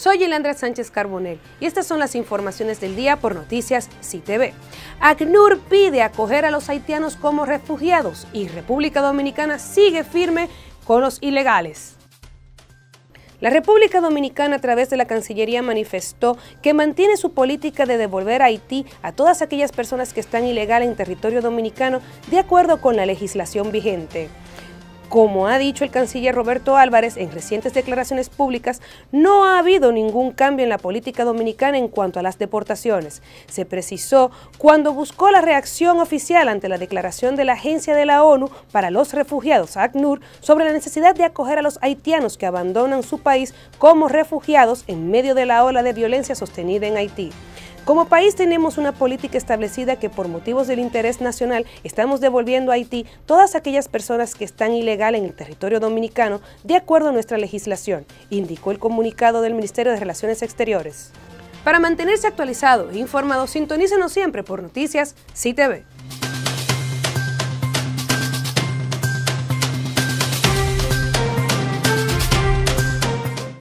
Soy Yilandra Sánchez Carbonell y estas son las informaciones del día por Noticias SiTV. ACNUR pide acoger a los haitianos como refugiados y República Dominicana sigue firme con los ilegales. La República Dominicana, a través de la Cancillería, manifestó que mantiene su política de devolver a Haití a todas aquellas personas que están ilegal en territorio dominicano de acuerdo con la legislación vigente. Como ha dicho el canciller Roberto Álvarez en recientes declaraciones públicas, no ha habido ningún cambio en la política dominicana en cuanto a las deportaciones. Se precisó cuando buscó la reacción oficial ante la declaración de la Agencia de la ONU para los Refugiados, ACNUR, sobre la necesidad de acoger a los haitianos que abandonan su país como refugiados en medio de la ola de violencia sostenida en Haití. Como país tenemos una política establecida que por motivos del interés nacional estamos devolviendo a Haití todas aquellas personas que están ilegal en el territorio dominicano de acuerdo a nuestra legislación, indicó el comunicado del Ministerio de Relaciones Exteriores. Para mantenerse actualizado e informado, sintonícenos siempre por Noticias SiTV.